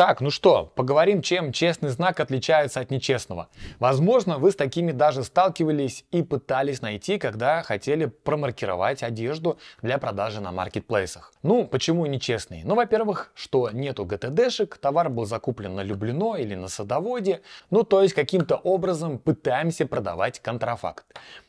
Так, ну что, поговорим, чем честный знак отличается от нечестного. Возможно, вы с такими даже сталкивались и пытались найти, когда хотели промаркировать одежду для продажи на маркетплейсах. Ну, почему нечестный? Ну, во-первых, что нету ГТДшек, товар был закуплен на Люблино или на Садоводе, ну, то есть каким-то образом пытаемся продавать контрафакт.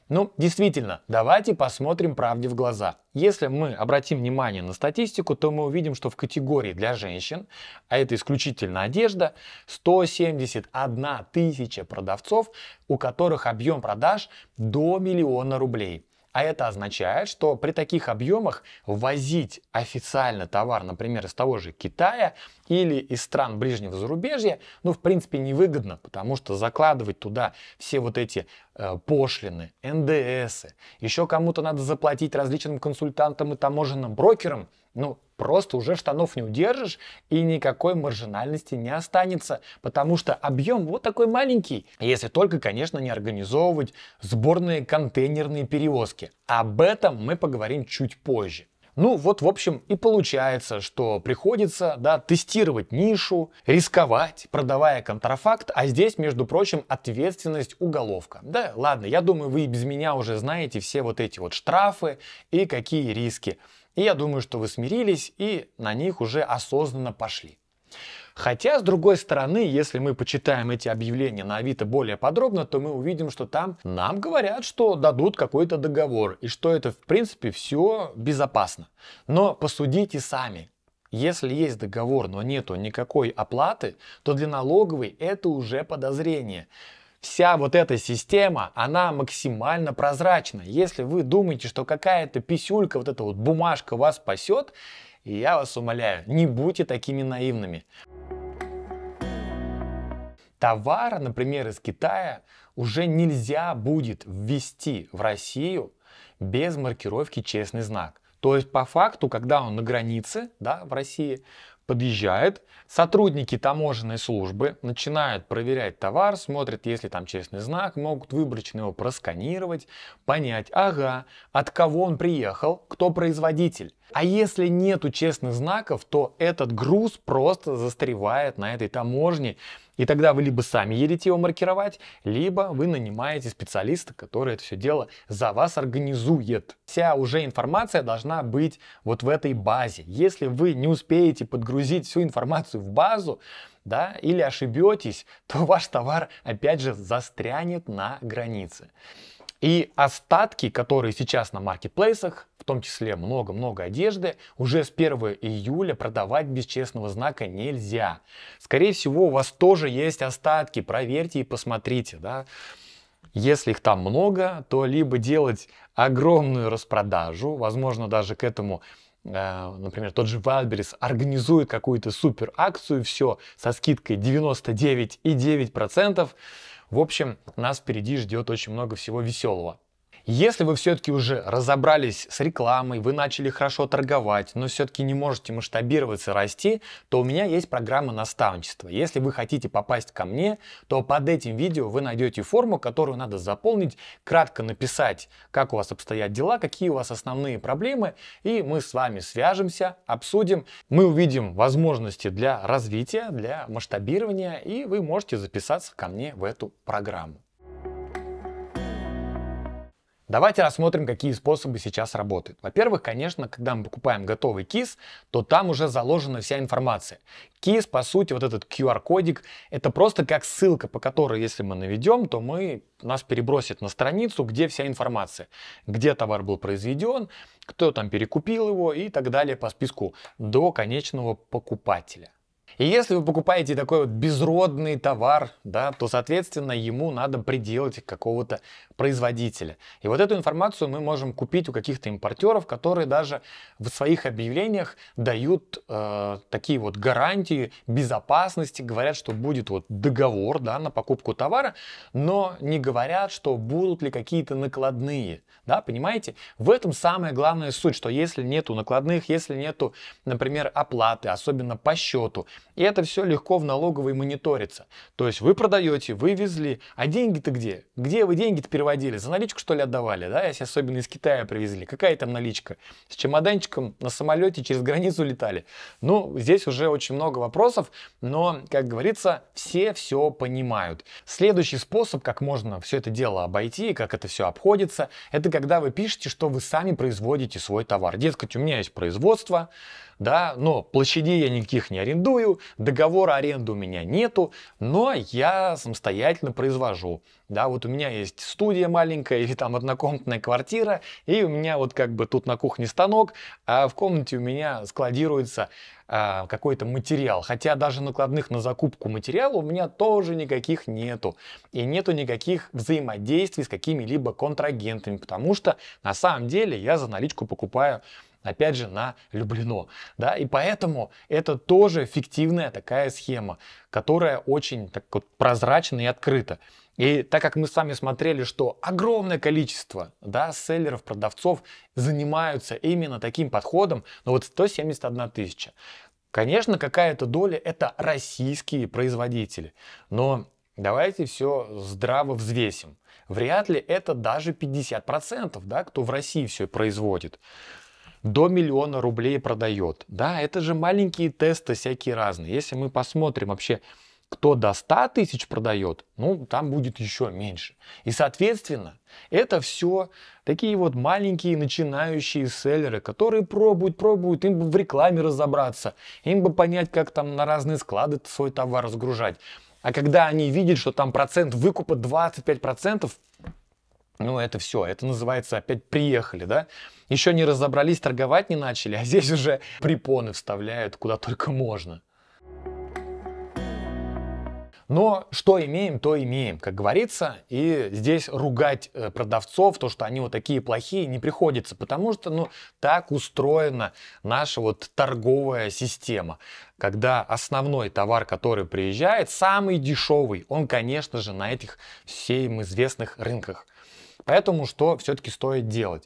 Ну, действительно, давайте посмотрим правде в глаза. Если мы обратим внимание на статистику, то мы увидим, что в категории для женщин, а это исключительно одежда, 171 тысяча продавцов, у которых объем продаж до 1 000 000 рублей. А это означает, что при таких объемах возить официально товар, например, из того же Китая или из стран ближнего зарубежья, ну, в принципе, невыгодно, потому что закладывать туда все вот эти пошлины, НДС, еще кому-то надо заплатить различным консультантам и таможенным брокерам, ну, просто уже штанов не удержишь и никакой маржинальности не останется, потому что объем вот такой маленький, если только, конечно, не организовывать сборные контейнерные перевозки. Об этом мы поговорим чуть позже. Ну вот, в общем, и получается, что приходится, да, тестировать нишу, рисковать, продавая контрафакт, а здесь, между прочим, ответственность уголовка. Да, ладно, я думаю, вы и без меня уже знаете все вот эти вот штрафы и какие риски. И я думаю, что вы смирились и на них уже осознанно пошли. Хотя, с другой стороны, если мы почитаем эти объявления на Авито более подробно, то мы увидим, что там нам говорят, что дадут какой-то договор и что это, в принципе, все безопасно. Но посудите сами. Если есть договор, но нету никакой оплаты, то для налоговой это уже подозрение. Вся вот эта система, она максимально прозрачна. Если вы думаете, что какая-то писюлька, вот эта вот бумажка вас спасет, я вас умоляю, не будьте такими наивными. Товар, например, из Китая уже нельзя будет ввести в Россию без маркировки «Честный знак». То есть, по факту, когда он на границе, да, в России, подъезжает, сотрудники таможенной службы начинают проверять товар, смотрят, если там честный знак, могут выборочно его просканировать, понять, ага, от кого он приехал, кто производитель. А если нету честных знаков, то этот груз просто застревает на этой таможне, и тогда вы либо сами едете его маркировать, либо вы нанимаете специалиста, который это все дело за вас организует. Вся уже информация должна быть вот в этой базе. Если вы не успеете подгрузить всю информацию в базу, да, или ошибетесь, то ваш товар опять же застрянет на границе. И остатки, которые сейчас на маркетплейсах, в том числе много-много одежды, уже с 1 июля продавать без честного знака нельзя. Скорее всего, у вас тоже есть остатки, проверьте и посмотрите, да. Если их там много, то либо делать огромную распродажу, возможно, даже к этому, например, тот же Wildberries организует какую-то супер акцию, все со скидкой 99,9%. В общем, нас впереди ждет очень много всего веселого. Если вы все-таки уже разобрались с рекламой, вы начали хорошо торговать, но все-таки не можете масштабироваться, расти, то у меня есть программа наставничества. Если вы хотите попасть ко мне, то под этим видео вы найдете форму, которую надо заполнить, кратко написать, как у вас обстоят дела, какие у вас основные проблемы, и мы с вами свяжемся, обсудим, мы увидим возможности для развития, для масштабирования, и вы можете записаться ко мне в эту программу. Давайте рассмотрим, какие способы сейчас работают. Во-первых, конечно, когда мы покупаем готовый КИС, то там уже заложена вся информация. КИС, по сути, вот этот QR-кодик, это просто как ссылка, по которой, если мы наведем, то нас перебросит на страницу, где вся информация. Где товар был произведен, кто там перекупил его и так далее по списку до конечного покупателя. И если вы покупаете такой вот безродный товар, да, то, соответственно, ему надо приделать какого-то производителя. И вот эту информацию мы можем купить у каких-то импортеров, которые даже в своих объявлениях дают такие вот гарантии безопасности, говорят, что будет вот договор, да, на покупку товара, но не говорят, что будут ли какие-то накладные. Да, понимаете? В этом самая главная суть, что если нету накладных, если нету, например, оплаты, особенно по счету, И это все легко в налоговой мониторится. То есть вы продаете, вывезли, а деньги-то где? Где вы деньги-то переводили? За наличку, что ли, отдавали? Да, если особенно из Китая привезли. Какая там наличка? С чемоданчиком на самолете через границу летали? Ну, здесь уже очень много вопросов, но, как говорится, все понимают. Следующий способ, как можно все это дело обойти, как это все обходится, это когда вы пишете, что вы сами производите свой товар. Дескать, у меня есть производство, да, но площади я никаких не арендую, договора аренды у меня нету, но я самостоятельно произвожу. Да, вот у меня есть студия маленькая или там однокомнатная квартира, и у меня вот как бы тут на кухне станок, а в комнате у меня складируется какой-то материал. Хотя даже накладных на закупку материала у меня тоже никаких нету. И нету никаких взаимодействий с какими-либо контрагентами, потому что на самом деле я за наличку покупаю, опять же, на Люблино. Да? И поэтому это тоже фиктивная такая схема, которая очень так вот прозрачна и открыта. И так как мы сами смотрели, что огромное количество, да, селлеров, продавцов занимаются именно таким подходом, но вот 171 тысяча. Конечно, какая-то доля это российские производители, но давайте все здраво взвесим. Вряд ли это даже 50%, да, кто в России все производит. До 1 000 000 рублей продает. Да, это же маленькие тесты всякие разные. Если мы посмотрим вообще, кто до 100 тысяч продает, ну, там будет еще меньше. И, соответственно, это все такие вот маленькие начинающие селлеры, которые пробуют, им бы в рекламе разобраться, им бы понять, как там на разные склады свой товар разгружать. А когда они видят, что там процент выкупа 25%, ну, это все, это называется опять приехали, да? Еще не разобрались, торговать не начали, а здесь уже препоны вставляют куда только можно. Но что имеем, то имеем, как говорится, и здесь ругать продавцов, то, что они вот такие плохие, не приходится, потому что, ну, так устроена наша вот торговая система, когда основной товар, который приезжает, самый дешевый, он, конечно же, на этих всем известных рынках. Поэтому что все-таки стоит делать?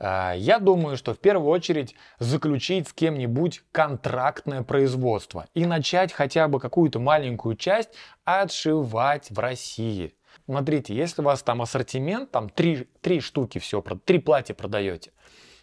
Я думаю, что в первую очередь заключить с кем-нибудь контрактное производство и начать хотя бы какую-то маленькую часть отшивать в России. Смотрите, если у вас там ассортимент, там 3 штуки всего, 3 платья продаете,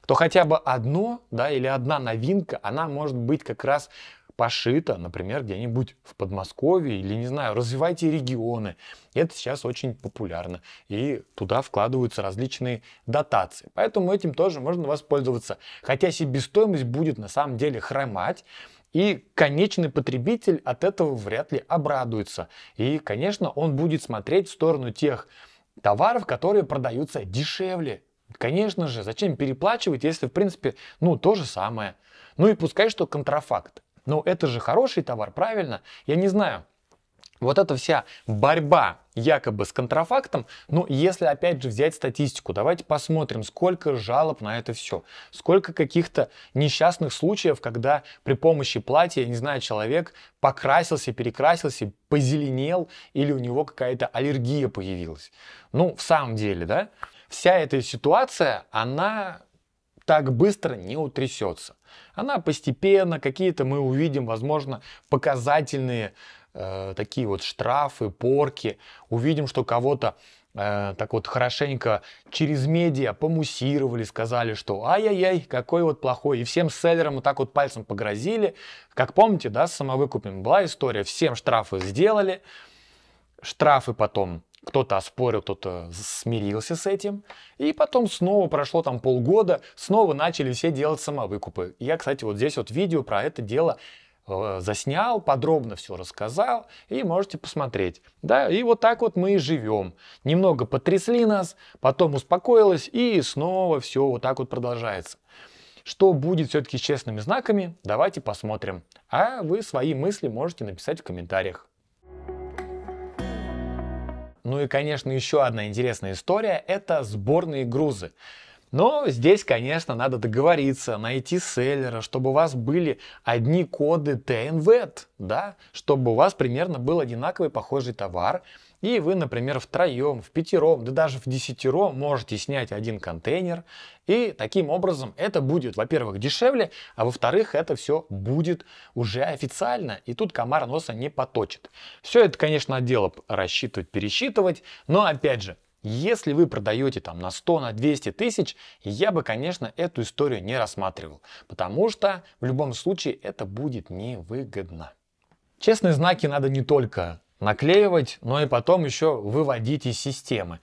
то хотя бы одно, да, или одна новинка, она может быть как раз пошито, например, где-нибудь в Подмосковье или, не знаю, развивайте регионы. Это сейчас очень популярно. И туда вкладываются различные дотации. Поэтому этим тоже можно воспользоваться. Хотя себестоимость будет на самом деле хромать. И конечный потребитель от этого вряд ли обрадуется. И, конечно, он будет смотреть в сторону тех товаров, которые продаются дешевле. Конечно же, зачем переплачивать, если, в принципе, ну, то же самое. Ну и пускай, что контрафакт. Но это же хороший товар, правильно? Я не знаю, вот эта вся борьба якобы с контрафактом, ну, если опять же взять статистику, давайте посмотрим, сколько жалоб на это все, сколько каких-то несчастных случаев, когда при помощи платья, я не знаю, человек покрасился, перекрасился, позеленел или у него какая-то аллергия появилась. Ну, в самом деле, да, вся эта ситуация, она так быстро не утрясется. Она постепенно, какие-то мы увидим, возможно, показательные такие вот штрафы, порки. Увидим, что кого-то так вот хорошенько через медиа помуссировали, сказали, что ай-яй-яй, какой вот плохой. И всем селлерам вот так вот пальцем погрозили. Как помните, да, с самовыкупом была история, всем штрафы сделали. Штрафы потом кто-то оспорил, кто-то смирился с этим. И потом снова прошло там полгода, снова начали все делать самовыкупы. Я, кстати, вот здесь вот видео про это дело заснял, подробно все рассказал, и можете посмотреть. Да, и вот так вот мы и живем. Немного потрясли нас, потом успокоилось, и снова все вот так вот продолжается. Что будет все-таки с честными знаками, давайте посмотрим. А вы свои мысли можете написать в комментариях. Ну и, конечно, еще одна интересная история – это сборные грузы. Но здесь, конечно, надо договориться, найти селлера, чтобы у вас были одни коды ТНВЭД, да, чтобы у вас примерно был одинаковый похожий товар. И вы, например, втроем, в пятером, да даже в десятером можете снять один контейнер. И таким образом это будет, во-первых, дешевле, а во-вторых, это все будет уже официально. И тут комар носа не поточит. Все это, конечно, дело рассчитывать, пересчитывать. Но, опять же, если вы продаете там на 100, на 200 тысяч, я бы, конечно, эту историю не рассматривал. Потому что в любом случае это будет невыгодно. Честные знаки надо не только наклеивать, но и потом еще выводить из системы.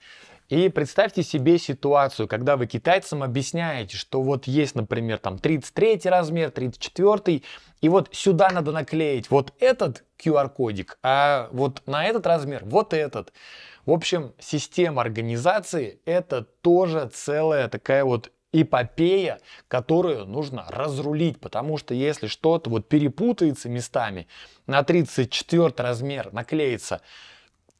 И представьте себе ситуацию, когда вы китайцам объясняете, что вот есть, например, там 33 размер, 34, и вот сюда надо наклеить вот этот QR-кодик, а вот на этот размер вот этот. В общем, система организации — это тоже целая такая вот эпопея, которую нужно разрулить, потому что если что-то вот перепутается местами, на 34 размер наклеится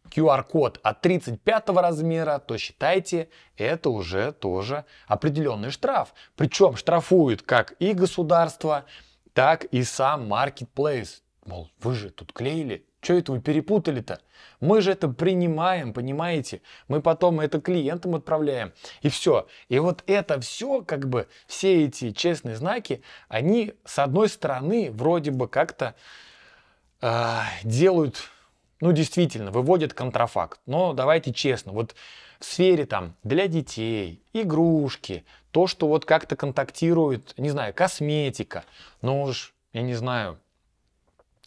QR-код от 35 размера, то считайте, это уже тоже определенный штраф. Причем штрафует как и государство, так и сам маркетплейс. Мол, вы же тут клеили, что это вы перепутали-то? Мы же это принимаем, понимаете? Мы потом это клиентам отправляем, и все. И вот это все, как бы, все эти честные знаки, они, с одной стороны, вроде бы как-то делают... Ну, действительно, выводит контрафакт. Но давайте честно, вот в сфере там для детей, игрушки, то, что вот как-то контактирует, не знаю, косметика, ну уж, я не знаю,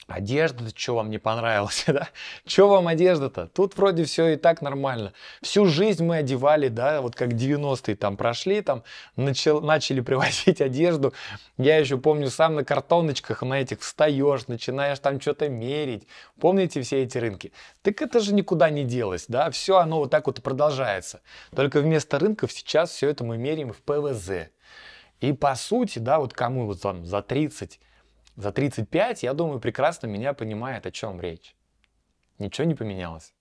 одежда, что вам не понравилось, да? Что вам одежда-то? Тут вроде все и так нормально. Всю жизнь мы одевали, да, вот как 90-е там прошли, там начали привозить одежду. Я еще помню, сам на картоночках на этих встаешь, начинаешь там что-то мерить. Помните все эти рынки? Так это же никуда не делось, да? Все оно вот так вот и продолжается. Только вместо рынков сейчас все это мы меряем в ПВЗ. И по сути, да, вот кому вот там за 30... За 35, я думаю, прекрасно меня понимает, о чем речь. Ничего не поменялось.